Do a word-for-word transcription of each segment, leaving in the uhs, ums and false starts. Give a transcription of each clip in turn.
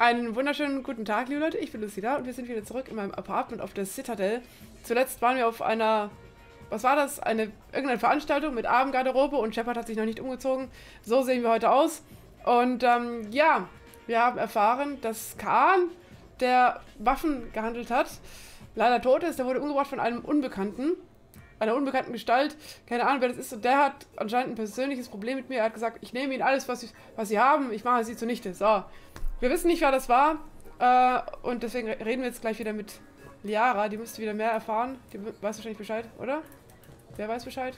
Einen wunderschönen guten Tag, liebe Leute, ich bin Lucida und wir sind wieder zurück in meinem Apartment auf der Citadel. Zuletzt waren wir auf einer, was war das, eine irgendeine Veranstaltung mit Abendgarderobe und Shepard hat sich noch nicht umgezogen. So sehen wir heute aus. Und ähm, ja, wir haben erfahren, dass Kaan, der Waffen gehandelt hat, leider tot ist. Der wurde umgebracht von einem Unbekannten, einer unbekannten Gestalt. Keine Ahnung, wer das ist. Und der hat anscheinend ein persönliches Problem mit mir. Er hat gesagt, ich nehme ihnen alles, was, ich, was sie haben, ich mache sie zunichte. So. Wir wissen nicht, wer das war, äh, und deswegen reden wir jetzt gleich wieder mit Liara. Die müsste wieder mehr erfahren. Die weiß wahrscheinlich Bescheid, oder? Wer weiß Bescheid?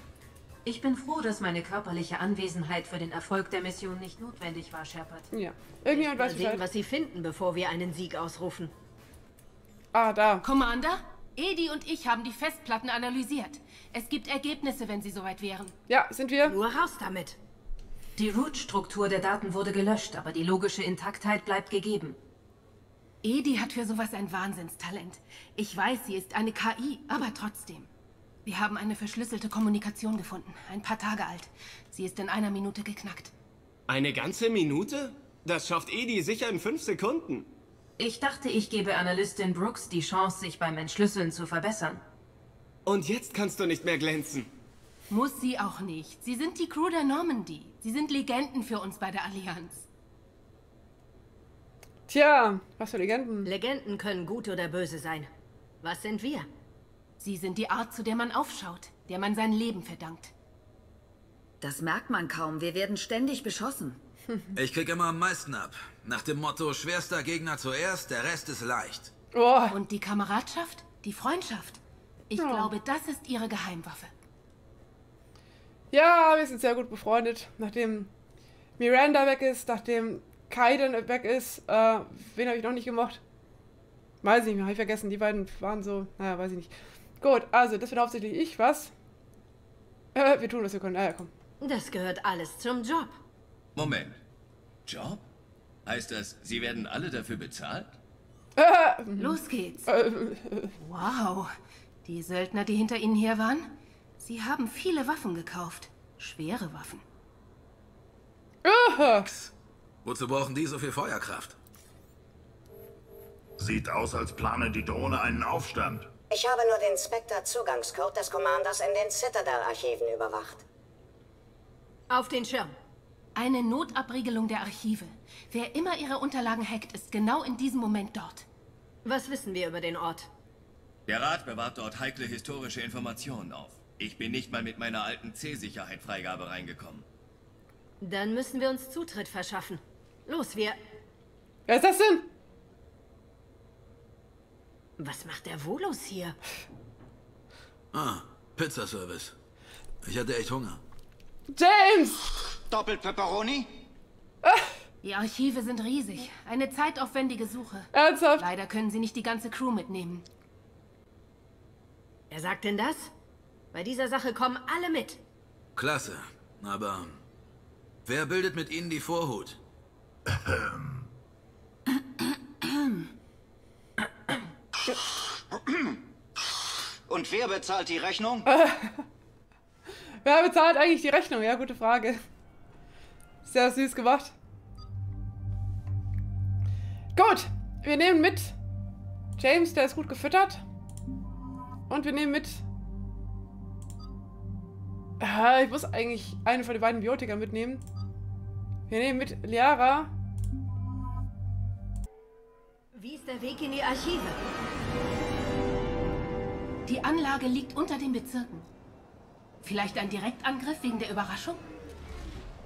Ich bin froh, dass meine körperliche Anwesenheit für den Erfolg der Mission nicht notwendig war, Shepard. Ja, irgendjemand weiß Bescheid. Wir sehen, was sie finden, bevor wir einen Sieg ausrufen. Ah, da. Commander, Edi und ich haben die Festplatten analysiert. Es gibt Ergebnisse, wenn sie soweit wären. Ja, sind wir. Nur raus damit. Die Root-Struktur der Daten wurde gelöscht, aber die logische Intaktheit bleibt gegeben. Edi hat für sowas ein Wahnsinnstalent. Ich weiß, sie ist eine K I, aber trotzdem. Wir haben eine verschlüsselte Kommunikation gefunden, ein paar Tage alt. Sie ist in einer Minute geknackt. Eine ganze Minute? Das schafft Edi sicher in fünf Sekunden. Ich dachte, ich gebe Analystin Brooks die Chance, sich beim Entschlüsseln zu verbessern. Und jetzt kannst du nicht mehr glänzen. Muss sie auch nicht. Sie sind die Crew der Normandy. Sie sind Legenden für uns bei der Allianz. Tja, was für Legenden? Legenden können gut oder böse sein. Was sind wir? Sie sind die Art, zu der man aufschaut, der man sein Leben verdankt. Das merkt man kaum. Wir werden ständig beschossen. Ich krieg immer am meisten ab. Nach dem Motto, schwerster Gegner zuerst, der Rest ist leicht. Oh. Und die Kameradschaft? Die Freundschaft? Ich oh. glaube, das ist ihre Geheimwaffe. Ja, wir sind sehr gut befreundet. Nachdem Miranda weg ist, nachdem Kaiden weg ist, äh, wen habe ich noch nicht gemocht? Weiß ich nicht mehr, habe ich vergessen. Die beiden waren so, naja, weiß ich nicht. Gut, also das bin hauptsächlich ich, was? Äh, wir tun, was wir können. Ah, ja, komm. Das gehört alles zum Job. Moment. Job? Heißt das, Sie werden alle dafür bezahlt? Äh, Los geht's. Äh, wow. Die Söldner, die hinter Ihnen her waren? Sie haben viele Waffen gekauft. Schwere Waffen. Aha. Wozu brauchen die so viel Feuerkraft? Sieht aus, als plane die Drohne einen Aufstand. Ich habe nur den Spectre-Zugangscode des Commanders in den Citadel-Archiven überwacht. Auf den Schirm. Eine Notabriegelung der Archive. Wer immer ihre Unterlagen hackt, ist genau in diesem Moment dort. Was wissen wir über den Ort? Der Rat bewahrt dort heikle historische Informationen auf. Ich bin nicht mal mit meiner alten C-Sicherheit-Freigabe reingekommen. Dann müssen wir uns Zutritt verschaffen. Los, wir... Wer ist das denn? Was macht der Volos hier? Ah, Pizzaservice. Ich hatte echt Hunger. James! Doppelt Pepperoni? Die Archive sind riesig. Eine zeitaufwendige Suche. Ernsthaft? Leider können sie nicht die ganze Crew mitnehmen. Wer sagt denn das? Bei dieser Sache kommen alle mit. Klasse, aber wer bildet mit Ihnen die Vorhut? Und wer bezahlt die Rechnung? Wer bezahlt eigentlich die Rechnung? Ja, gute Frage. Sehr süß gemacht. Gut, wir nehmen mit James, der ist gut gefüttert. Und wir nehmen mit... Ich muss eigentlich einen von den beiden Biotikern mitnehmen. Wir nehmen mit Liara. Wie ist der Weg in die Archive? Die Anlage liegt unter den Bezirken. Vielleicht ein Direktangriff wegen der Überraschung?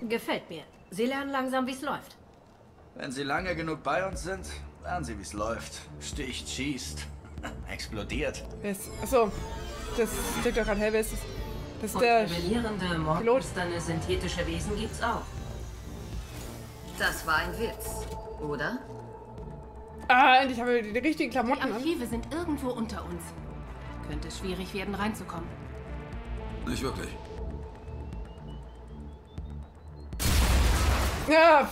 Gefällt mir. Sie lernen langsam, wie es läuft. Wenn Sie lange genug bei uns sind, lernen Sie, wie es läuft. Sticht, schießt, explodiert. Yes. Achso, das klingt doch gerade hell, wer ist das? Und rebellierende Mordlusterne synthetische Wesen gibt's auch. Das war ein Witz, oder? Ah, endlich haben wir die richtigen Klamotten an. Die Archive sind irgendwo unter uns. Könnte schwierig werden, reinzukommen. Nicht wirklich. Ja.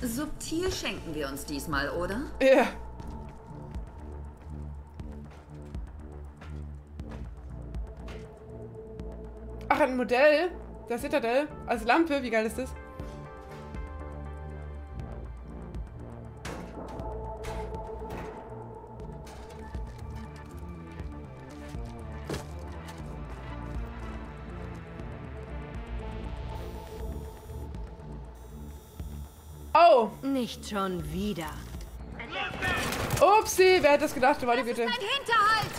Subtil schenken wir uns diesmal, oder? Ja. Ach, ein Modell der Citadel als Lampe, wie geil ist das? Oh! Nicht schon wieder. Upsi, wer hätte das gedacht? Du meine Güte. Ein Hinterhalt!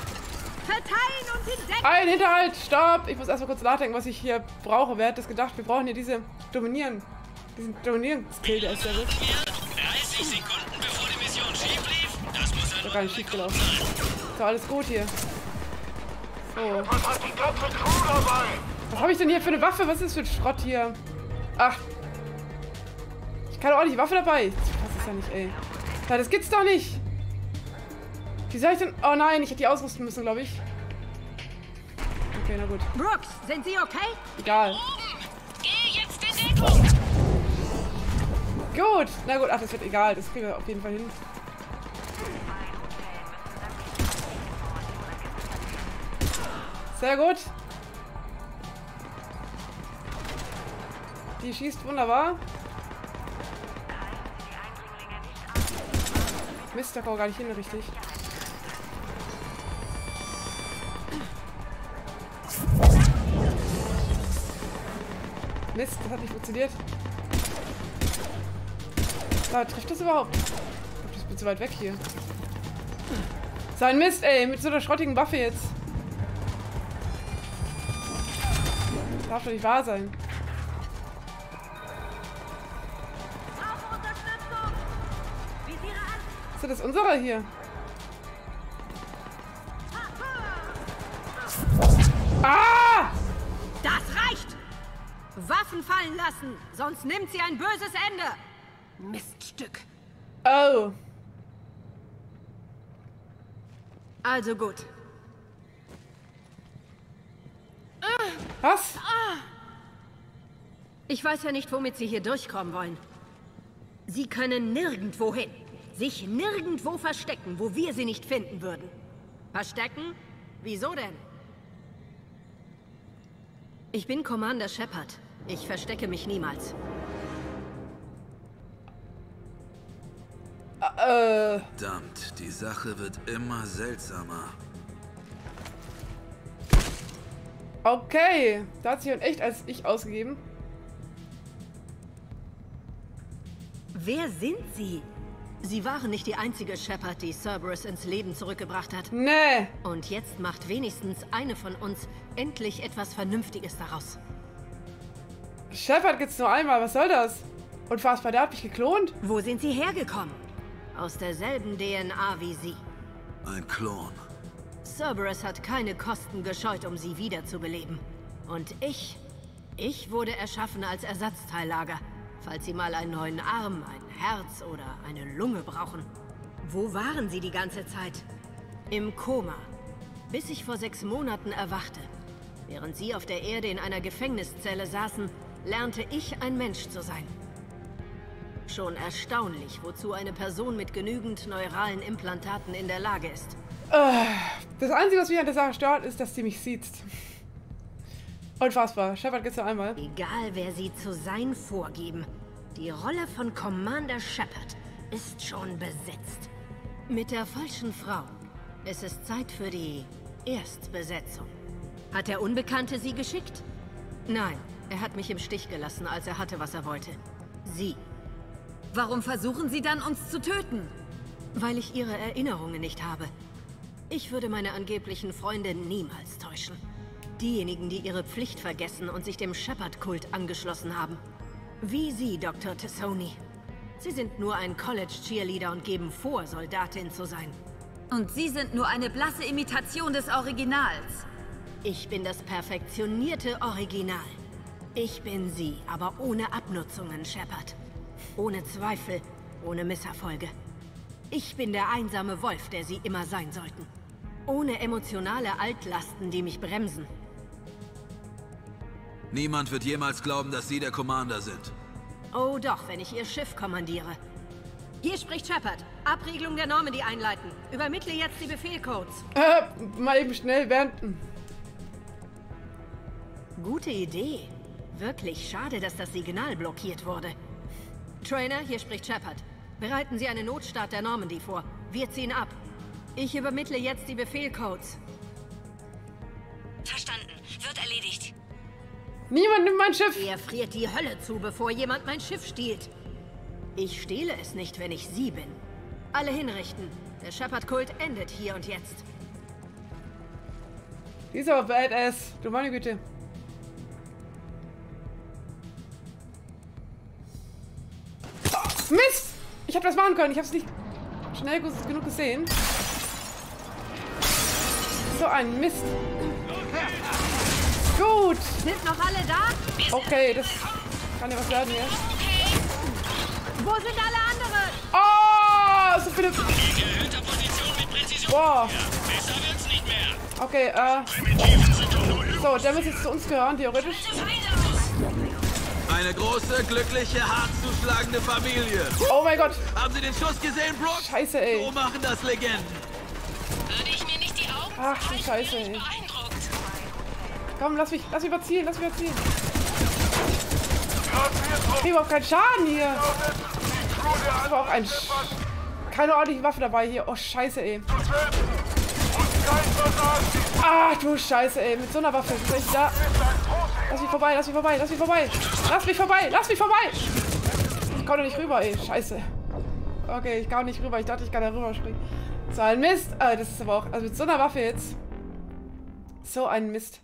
Verteilen und hindecken! Ein Hinterhalt! Stopp! Ich muss erstmal kurz nachdenken, was ich hier brauche. Wer hätte das gedacht? Wir brauchen hier diese Dominieren. Diesen Dominieren-Skill, der ist ja gut. dreißig Sekunden bevor die Mission schief lief. Das muss ein gar nicht schief gelaufen. Ist doch alles gut hier. So. Was habe ich denn hier für eine Waffe? Was ist das für ein Schrott hier? Ach. Ich kann auch nicht die Waffe dabei. Das ist ja nicht, ey. Ja, das gibt's doch nicht. Wie soll ich denn... Oh nein, ich hätte die ausrüsten müssen, glaube ich. Okay, na gut. Brooks, sind Sie okay? Egal. Oben. Geh jetzt in Deckung. Gut. Na gut, ach, das wird egal. Das kriegen wir auf jeden Fall hin. Sehr gut. Die schießt wunderbar. Mist, da kommen wir gar nicht hin, richtig. Mist, das hat nicht funktioniert. Da trifft das überhaupt? Ich glaube, das bin zu weit weg hier. Sein Mist, ey, mit so einer schrottigen Waffe jetzt. Das darf doch nicht wahr sein. Das ist unsere hier. Ah! Das reicht! Waffen fallen lassen, sonst nimmt sie ein böses Ende. Miststück. Oh. Also gut. Was? Ich weiß ja nicht, womit Sie hier durchkommen wollen. Sie können nirgendwo hin. Sich nirgendwo verstecken, wo wir sie nicht finden würden. Verstecken? Wieso denn? Ich bin Commander Shepard. Ich verstecke mich niemals. Äh. Verdammt, die Sache wird immer seltsamer. Okay, da hat sich ein echt als ich ausgegeben. Wer sind Sie? Sie waren nicht die einzige Shepard, die Cerberus ins Leben zurückgebracht hat. Nee. Und jetzt macht wenigstens eine von uns endlich etwas Vernünftiges daraus. Shepard gibt's nur einmal, was soll das? Und Fassbar, der hat mich geklont? Wo sind Sie hergekommen? Aus derselben D N A wie Sie. Ein Klon. Cerberus hat keine Kosten gescheut, um Sie wiederzubeleben. Und ich, ich wurde erschaffen als Ersatzteillager. Falls Sie mal einen neuen Arm, ein Herz oder eine Lunge brauchen. Wo waren Sie die ganze Zeit? Im Koma. Bis ich vor sechs Monaten erwachte. Während Sie auf der Erde in einer Gefängniszelle saßen, lernte ich, ein Mensch zu sein. Schon erstaunlich, wozu eine Person mit genügend neuralen Implantaten in der Lage ist. Das Einzige, was mich an der Sache stört, ist, dass sie mich sieht. Unfassbar. Shepard geht's nur einmal. Egal, wer Sie zu sein vorgeben. Die Rolle von Commander Shepard ist schon besetzt. Mit der falschen Frau. Es ist Zeit für die Erstbesetzung. Hat der Unbekannte Sie geschickt? Nein, er hat mich im Stich gelassen, als er hatte, was er wollte. Sie. Warum versuchen Sie dann, uns zu töten? Weil ich Ihre Erinnerungen nicht habe. Ich würde meine angeblichen Freunde niemals täuschen. Diejenigen, die ihre Pflicht vergessen und sich dem Shepard-Kult angeschlossen haben. Wie Sie, Doktor Tessoni. Sie sind nur ein College-Cheerleader und geben vor, Soldatin zu sein. Und Sie sind nur eine blasse Imitation des Originals. Ich bin das perfektionierte Original. Ich bin Sie, aber ohne Abnutzungen, Shepard. Ohne Zweifel, ohne Misserfolge. Ich bin der einsame Wolf, der Sie immer sein sollten. Ohne emotionale Altlasten, die mich bremsen. Niemand wird jemals glauben, dass Sie der Commander sind. Oh doch, wenn ich Ihr Schiff kommandiere. Hier spricht Shepard. Abregelung der Normandy einleiten. Übermittle jetzt die Befehlcodes. Äh, mal eben schnell wenden. Gute Idee. Wirklich schade, dass das Signal blockiert wurde. Trainer, hier spricht Shepard. Bereiten Sie einen Notstart der Normandy vor. Wir ziehen ab. Ich übermittle jetzt die Befehlcodes. Verstanden. Wird erledigt. Niemand nimmt mein Schiff. Mir friert die Hölle zu, bevor jemand mein Schiff stiehlt. Ich stehle es nicht, wenn ich sie bin. Alle hinrichten. Der Shepard-Kult endet hier und jetzt. Die ist aber badass. Du meine Güte. Mist! Ich hab das machen können. Ich hab's nicht schnell genug gesehen. So ein Mist. Gut. Sind noch alle da? Okay, das kann ja was werden hier. Wo sind alle anderen? Oh, so viele... Boah. Okay, äh... so, der muss jetzt zu uns gehören, theoretisch. Eine große, glückliche, hart zuschlagende Familie. Oh mein Gott. Haben Sie den Schuss gesehen, Brooks? Scheiße, ey. So machen das Legenden. Würde ich mir nicht die Augen Ach, du Scheiße, ey. Komm, lass mich, lass mich überziehen, lass mich überziehen. Ich kriege überhaupt keinen Schaden hier. Das war auch ein... Sch Keine ordentliche Waffe dabei hier. Oh, Scheiße, ey. Ach, du Scheiße, ey. Mit so einer Waffe. Ist echt da. Lass mich vorbei, lass mich vorbei, lass mich vorbei. Lass mich vorbei, lass mich vorbei. Ich komme nicht rüber, ey. Scheiße. Okay, ich kann nicht rüber. Ich dachte, ich kann da rüber springen. So ein Mist. Ah, das ist aber auch... Also mit so einer Waffe jetzt. So ein Mist.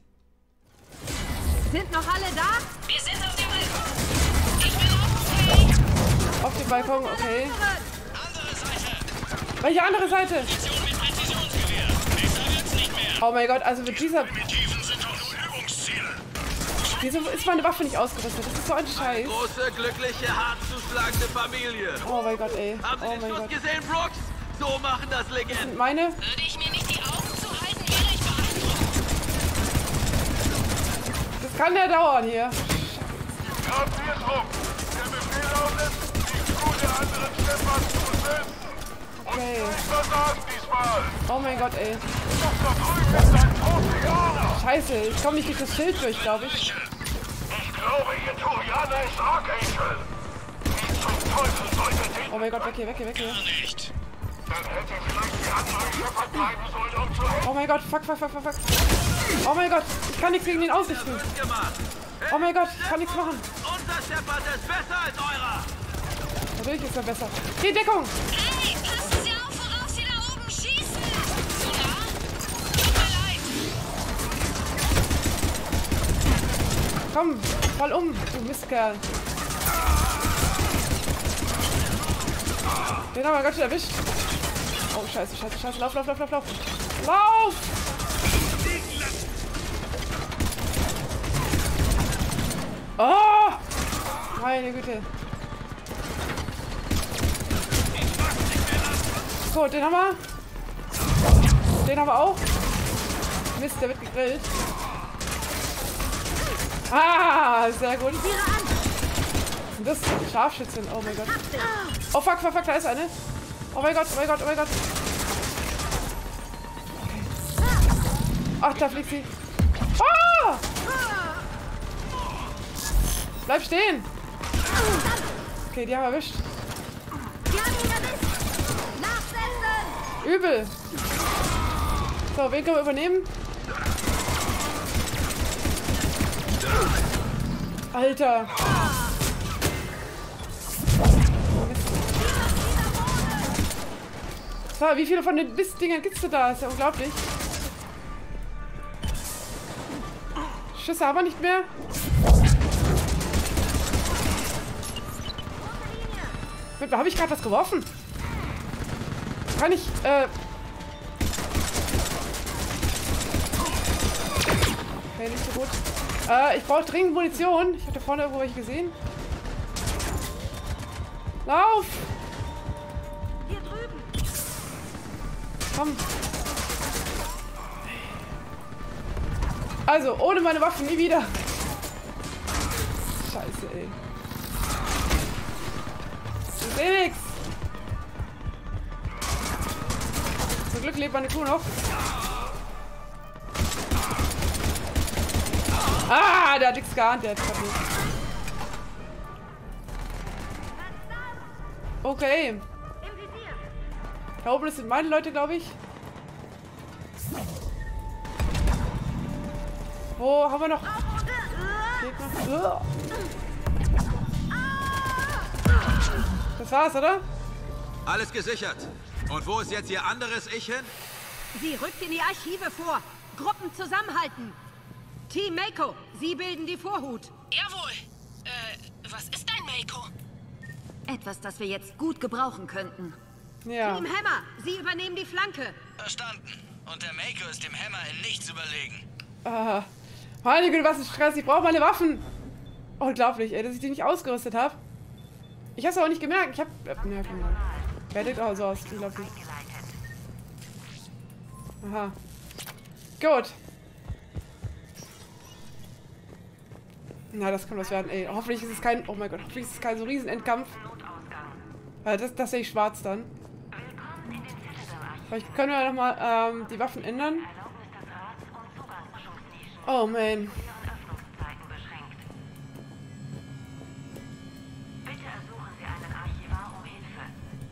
Sind noch alle da? Wir sind auf dem Balkon. Ich bin auf dem Balkon. Auf dem Balkon, okay. Andere Seite. Welche andere Seite? Mit Präzisionsgewehr. Besser wird's nicht mehr. Oh mein Gott, also mit dieser... Wieso ist meine Waffe nicht ausgerüstet? Das ist so ein Scheiß. Eine große, glückliche, hart zuschlagende Familie. Oh mein Gott, ey. Haben Sie oh den Schuss Gott. gesehen, Brooks? So machen das Legenden. Und meine? Würde ich mir nicht die Augen zuhalten, wäre ich beeindruckt. Das kann ja dauern hier. Haben wir Druck. Der Befehl lautet, die Crew der anderen Schlepper zu besetzen. Und nicht versagen diesmal. Oh mein Gott, ey. Scheiße, ich komme nicht durch das Schild durch, glaube ich. Ich glaube, ihr Turianer ist Archangel. Wie zum Teufel sollte den... Oh mein Gott, weg hier, weg hier, weg hier. Nicht. Dann hätte vielleicht die andere Shepard bleiben sollen, um zu helfen. Oh mein Gott, fuck, fuck, fuck, fuck, fuck. Oh mein Gott, ich kann nichts gegen den ausrichten. Oh mein Gott, ich kann nichts machen. Unser Shepard ist besser als eurer. Natürlich ist er besser. Geh, Deckung! Hey, passen Sie auf, worauf Sie da oben schießen! So nah? Tut mir leid! Komm, fall um, du Mistkerl! Den haben wir ganz schön erwischt! Oh, scheiße, scheiße, scheiße! Lauf, lauf, lauf, lauf, lauf! Lauf! Oh! Meine Güte! So, den haben wir. Den haben wir auch. Mist, der wird gegrillt. Ah, sehr gut. Und das sind Scharfschützen. Oh mein Gott. Oh fuck, fuck, fuck, da ist eine. Oh mein Gott, oh mein Gott, oh mein Gott. Ach, da fliegt sie. Oh! Bleib stehen. Okay, die haben wir erwischt. Übel. So, wen können wir übernehmen? Alter. So, wie viele von den Mistdingern gibt's denn da? Ist ja unglaublich. Schüsse haben wir nicht mehr. Habe ich gerade was geworfen? Kann ich, äh... Okay, nicht so gut. Äh, ich brauche dringend Munition. Ich hatte vorne irgendwo welche gesehen. Lauf! Hier drüben! Komm! Also, ohne meine Waffen nie wieder! Scheiße, ey. Ich seh nix! Zum Glück lebt meine Kuh noch. Ah, der hat nichts geahnt, der hat gerade nichts. Okay. Da oben sind meine Leute, glaube ich. Wo haben wir noch? Geht noch? Das war's, oder? Alles gesichert. Und wo ist jetzt Ihr anderes Ich hin? Sie rückt in die Archive vor. Gruppen zusammenhalten. Team Mako, Sie bilden die Vorhut. Jawohl. Äh, was ist dein Mako? Etwas, das wir jetzt gut gebrauchen könnten. Ja. Team Hammer, Sie übernehmen die Flanke. Verstanden. Und der Mako ist dem Hammer in nichts überlegen. Ah. Meine Güte, was ein Stress. Ich brauche meine Waffen. Unglaublich, ey, dass ich die nicht ausgerüstet habe. Ich habe es auch nicht gemerkt. Ich habe... Äh, ne, werdet auch so aus. Unglaublich. Aha. Gut. Na, das kann was werden, ey. Hoffentlich ist es kein... Oh mein Gott, hoffentlich ist es kein so riesen Endkampf. Weil das, das sehe ich schwarz dann. Vielleicht können wir nochmal ähm, die Waffen ändern. Oh, man.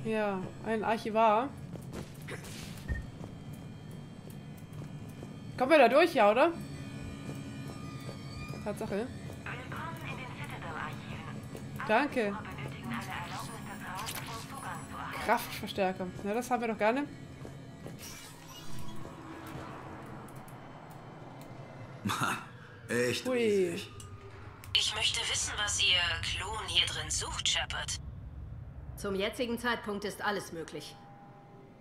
Ja, ein Archivar. Kommen wir da durch, ja, oder? Tatsache. Danke. Kraftverstärker. Na, das haben wir doch gerne. Echt? Hui. Ich möchte wissen, was Ihr Klon hier drin sucht, Shepard. Zum jetzigen Zeitpunkt ist alles möglich.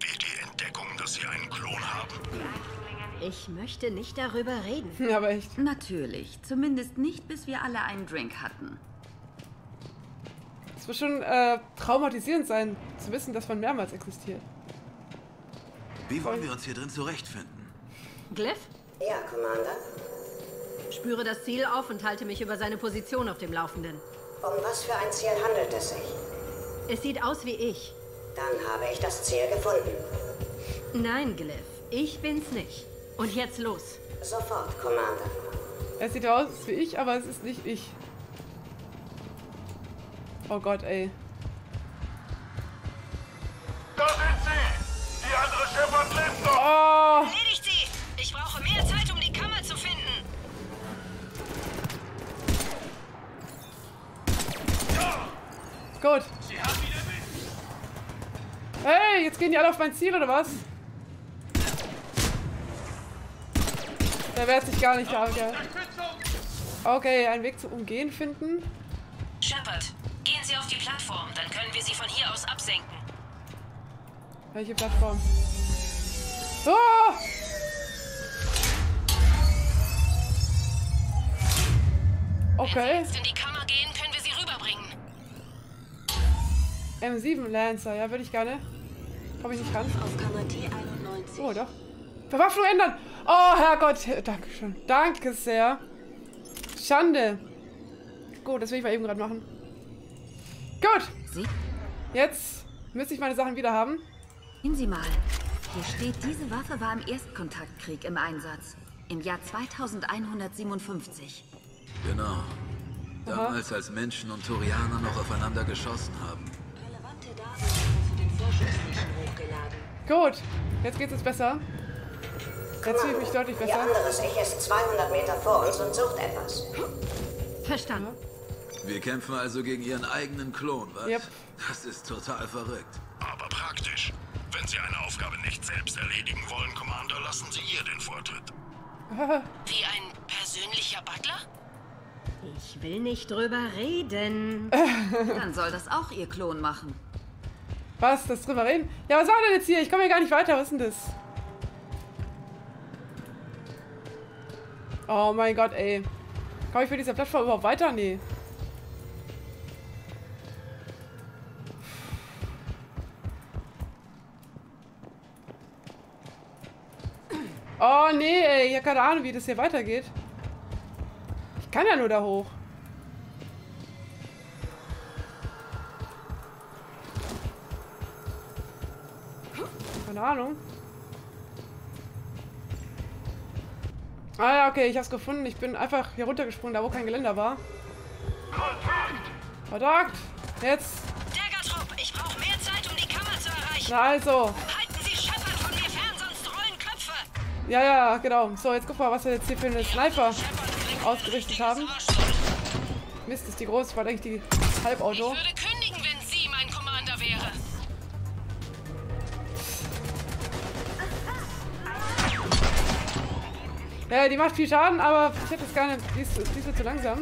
Wie die Entdeckung, dass Sie einen Klon haben? Ich möchte nicht darüber reden. Ja, aber echt. Natürlich. Zumindest nicht, bis wir alle einen Drink hatten. Es wird schon äh, traumatisierend sein, zu wissen, dass man mehrmals existiert. Wie wollen wir uns hier drin zurechtfinden? Glyph? Ja, Commander? Spüre das Ziel auf und halte mich über seine Position auf dem Laufenden. Um was für ein Ziel handelt es sich? Es sieht aus wie ich. Dann habe ich das Ziel gefunden. Nein, Glyph. Ich bin's nicht. Und jetzt los. Sofort, Commander. Es sieht aus wie ich, aber es ist nicht ich. Oh Gott, ey. Da sind sie! Die andere Shepard lebt noch! Oh. Erledigt sie! Ich brauche mehr Zeit, um die Kammer zu finden. Ja. Gut. Sie haben wieder mit. Hey, jetzt gehen die alle auf mein Ziel, oder was? Da wehrt sich gar nicht da, gell? Okay, einen Weg zum Umgehen finden. Shepard. Gehen Sie auf die Plattform, dann können wir Sie von hier aus absenken. Welche Plattform? Oh! Okay. Wenn Sie jetzt in die Kammer gehen, können wir Sie rüberbringen. M sieben Lancer, ja, würde ich gerne. Komme ich nicht ran? Auf Kammer D einundneunzig. Oh, doch. Verwaffnung ändern! Oh, Herrgott! Dankeschön. Danke sehr. Schande. Gut, das will ich mal eben gerade machen. Gut. Jetzt müsste ich meine Sachen wieder haben. Sehen Sie mal. Hier steht, diese Waffe war im Erstkontaktkrieg im Einsatz. Im Jahr zweitausendeinhundertsiebenundfünfzig. Genau. Damals, als Menschen und Turianer noch aufeinander geschossen haben. Relevante Daten für den Forschungsmission hochgeladen. Gut. Jetzt geht's uns besser. Jetzt fühle ich mich deutlich besser. Ihr anderes Ich ist zweihundert Meter vor uns und sucht etwas. Verstanden. Wir kämpfen also gegen Ihren eigenen Klon, was? Yep. Das ist total verrückt. Aber praktisch. Wenn Sie eine Aufgabe nicht selbst erledigen wollen, Commander, lassen Sie ihr den Vortritt. Wie ein persönlicher Butler? Ich will nicht drüber reden. Dann soll das auch Ihr Klon machen. Was? Das drüber reden? Ja, was war denn jetzt hier? Ich komme hier gar nicht weiter. Was ist denn das? Oh mein Gott, ey. Komme ich für diese Plattform überhaupt weiter? Nee. Oh nee, ey, ich habe keine Ahnung, wie das hier weitergeht. Ich kann ja nur da hoch. Keine Ahnung. Ah ja, okay, ich hab's gefunden. Ich bin einfach hier runtergesprungen, da wo kein Geländer war. Kontakt! Kontakt! Jetzt! Daggertrupp, ich brauche mehr Zeit, um die Kammer zu erreichen. Na also! Ja, ja, genau. So, jetzt guck mal, was wir jetzt hier für einen Sniper ausgerichtet haben. Mist, ist die groß, war eigentlich die Halbauto. Ich würde kündigen, wenn Sie mein Kommando Ja, die macht viel Schaden, aber ich hätte es gar nicht. Die ist, die ist zu langsam.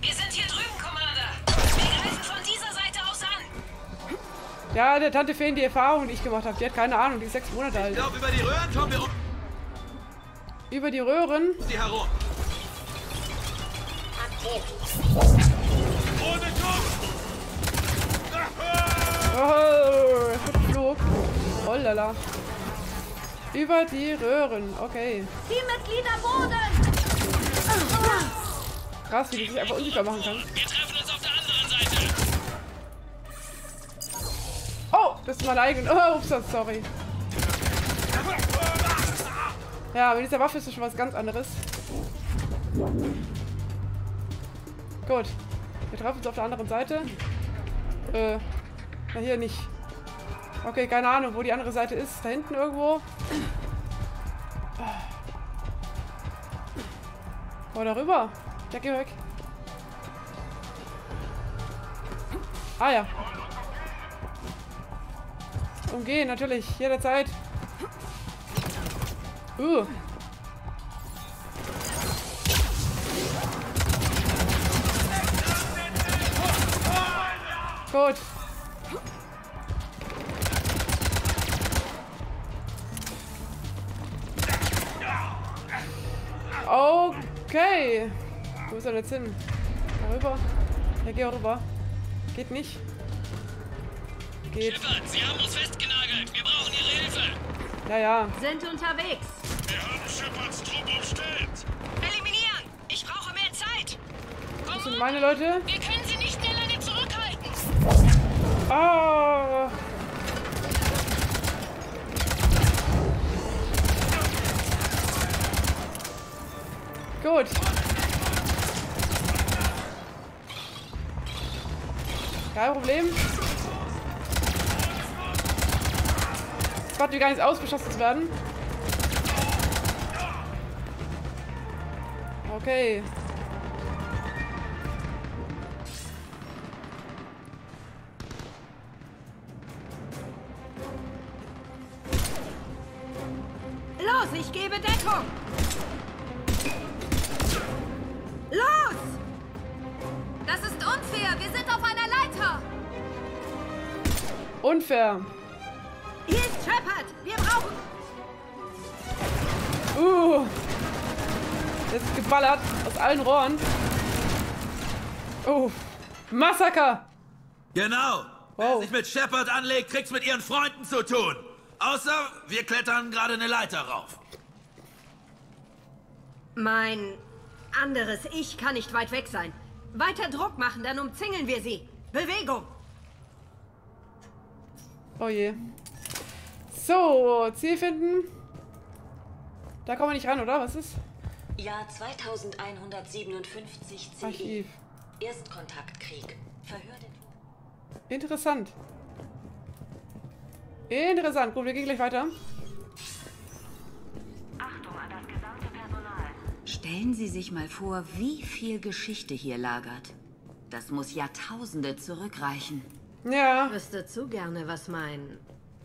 Wir sind hier drüben, Commander. Wir greifen von dieser Seite aus an. Ja, der Tante fehlen die Erfahrungen, die ich gemacht habe. Die hat keine Ahnung, die ist sechs Monate alt. Ich glaube, über die Röhren kommen wir um. Über die Röhren? Die herum. Ohne Oh, ich flog. Oh lala. Über die Röhren, okay. Teammitglieder wurden! Krass, wie die sich einfach unsichtbar machen kann. Wir treffen uns auf der anderen Seite! Oh, das ist mein eigen. Oh, ups, sorry. Ja, mit dieser Waffe ist das schon was ganz anderes. Gut. Wir treffen uns auf der anderen Seite. Äh, na hier nicht. Okay, keine Ahnung, wo die andere Seite ist. Da hinten irgendwo. Oh, da rüber. Ja, geh weg. Ah ja. Umgehen, natürlich. Jederzeit. Uh. Gut. Okay. Wo soll er jetzt hin? Darüber. Ja, geh rüber. Geht nicht. Geht. Shepard, Sie haben uns festgenagelt. Wir brauchen Ihre Hilfe. Ja, ja. Sind unterwegs. Wir haben Shepards Trupp umstellt. Eliminieren. Ich brauche mehr Zeit. Komm, das sind meine Leute. Wir können sie nicht mehr lange zurückhalten. Oh. Gut. Kein Problem. Ich warte, wie gar nicht ausgeschossen zu werden. Okay. Los, ich gebe Deckung. Los! Das ist unfair! Wir sind auf einer Leiter! Unfair! Hier ist Shepard! Wir brauchen... Uh! Das ist geballert aus allen Rohren. Oh! Massaker! Genau! Wow. Wer sich mit Shepard anlegt, kriegt's mit ihren Freunden zu tun! Außer wir klettern gerade eine Leiter rauf. Mein... anderes Ich kann nicht weit weg sein. Weiter Druck machen, dann umzingeln wir sie. Bewegung! Oh je. So, Ziel finden. Da kommen wir nicht ran, oder? Was ist? Jahr zweitausendeinhundertsiebenundfünfzig C E. Archiv. Erstkontaktkrieg. Verhör den Tod. Interessant. Interessant. Gut, wir gehen gleich weiter. Stellen Sie sich mal vor, wie viel Geschichte hier lagert. Das muss Jahrtausende zurückreichen. Ja. Ich wüsste zu gerne, was mein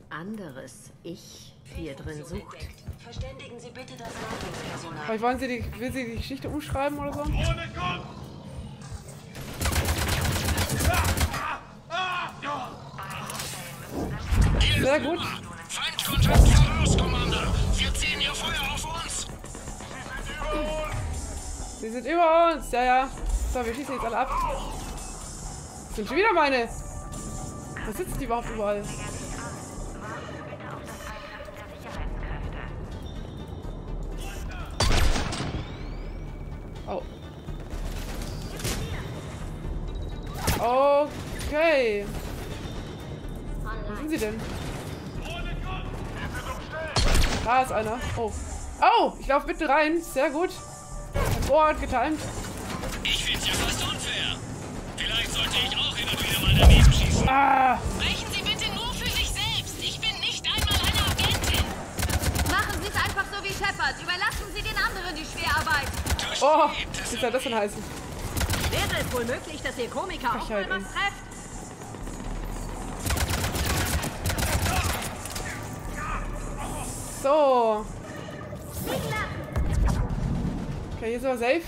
anderes Ich hier drin sucht. Verständigen Sie bitte das Personal. Vielleicht wollen Sie die, will Sie die Geschichte umschreiben oder so? Ohne Gott! Sehr gut. Feindkontakt heraus, Commander. Wir ziehen Ihr Feuer auf uns. Sie sind über uns! Ja, ja. So, wir schießen jetzt alle ab. Das sind schon wieder meine! Was sitzen die überhaupt überall? Oh. Okay. Wo sind sie denn? Da ist einer. Oh. Oh! Ich laufe mitten rein. Sehr gut. Board getimt. Ich find's ja fast unfair. Vielleicht sollte ich auch immer wieder mal daneben schießen. Ah. Sprechen Sie bitte nur für sich selbst. Ich bin nicht einmal eine Agentin. Machen Sie es einfach so wie Shepard. Überlassen Sie den anderen die Schwerarbeit. Oh, was soll das denn heißen? Wäre es wohl möglich, dass Ihr Komiker auch mal was trefft? So. hier sind wir safe.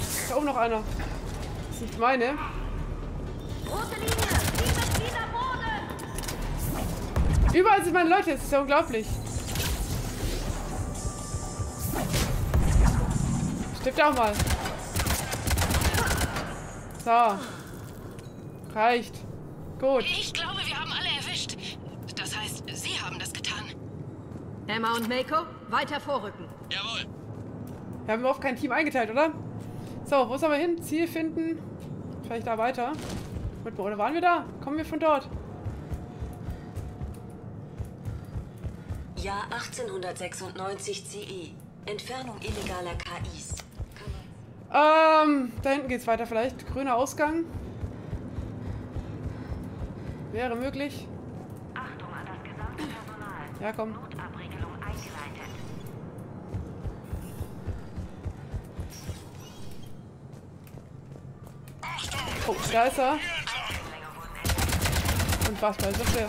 Ist da oben noch einer. Das ist nicht meine. Überall sind meine Leute, das ist ja unglaublich. Stimmt auch mal. So. Reicht. Gut. Ich glaube, wir haben alle erwischt. Das heißt, sie haben das getan. Emma und Mako, weiter vorrücken. Jawohl. Wir haben oft kein Team eingeteilt, oder? So, wo sollen wir hin? Ziel finden. Vielleicht da weiter. Oder waren wir da? Kommen wir von dort? Jahr achtzehnhundertsechsundneunzig C E. Entfernung illegaler K Is. Ähm, da hinten geht's weiter vielleicht. Grüner Ausgang. Wäre möglich. Achtung an das gesamte Personal. Ja, komm. Notabregelung eingeleitet. Oh, da ist er. Unfassbar, ist das der?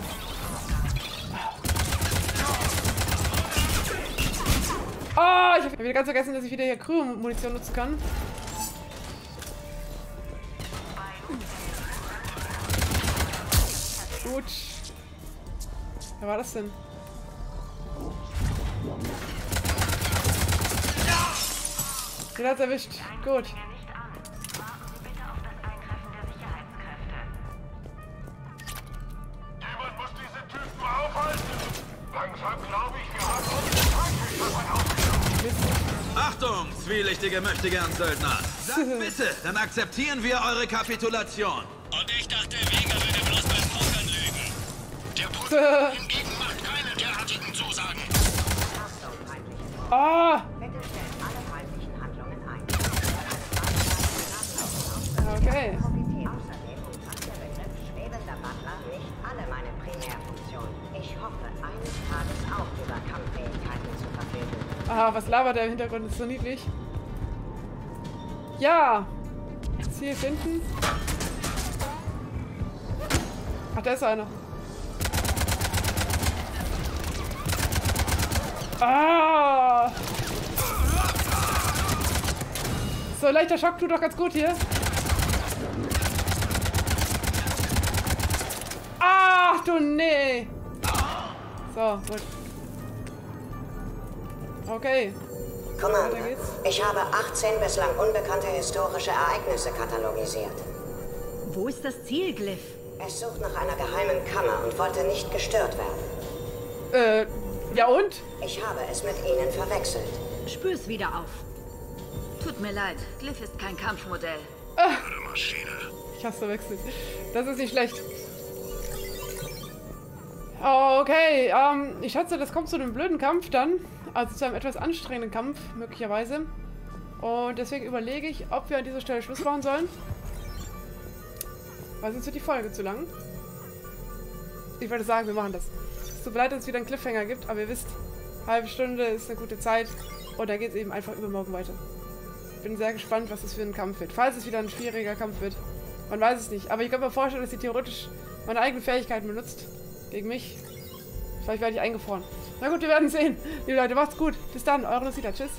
Oh, ich habe wieder ganz vergessen, dass ich wieder hier Kryo-Munition nutzen kann. Gut. Wer war das denn? Den hat's erwischt. Gut. Achtung, zwielichtige Möchtegern-Söldner! Sagt bitte, dann akzeptieren wir eure Kapitulation. Und ich dachte, Vega würde bloß beim Pokern lügen. Der Pokern hingegen macht keine derartigen Zusagen. Ah! Okay. Aha, was labert der im Hintergrund? Ist so niedlich. Ja! Ziel finden. Ach, da ist einer. Ah! So, leichter Schock tut doch ganz gut hier. Ach du nee! So, gut. Okay. Commander, ich habe achtzehn bislang unbekannte historische Ereignisse katalogisiert. Wo ist das Ziel, Glyph? Es sucht nach einer geheimen Kammer und wollte nicht gestört werden. Äh, ja und? Ich habe es mit Ihnen verwechselt. Spür's wieder auf. Tut mir leid, Glyph ist kein Kampfmodell. Ah. Ich hab's verwechselt. Das ist nicht schlecht. Okay, ähm, ich schätze, das kommt zu einem blöden Kampf dann. Also zu einem etwas anstrengenden Kampf, möglicherweise. Und deswegen überlege ich, ob wir an dieser Stelle Schluss machen sollen. Weil sonst wird die Folge zu lang. Ich würde sagen, wir machen das. Es tut mir leid, dass es wieder einen Cliffhanger gibt, aber ihr wisst, halbe Stunde ist eine gute Zeit. Und da geht es eben einfach übermorgen weiter. Ich bin sehr gespannt, was es für ein Kampf wird. Falls es wieder ein schwieriger Kampf wird. Man weiß es nicht. Aber ich kann mir vorstellen, dass sie theoretisch meine eigenen Fähigkeiten benutzt. Gegen mich. Vielleicht werde ich eingefroren. Na gut, wir werden sehen. Liebe Leute, macht's gut. Bis dann, eure Lucida. Tschüss.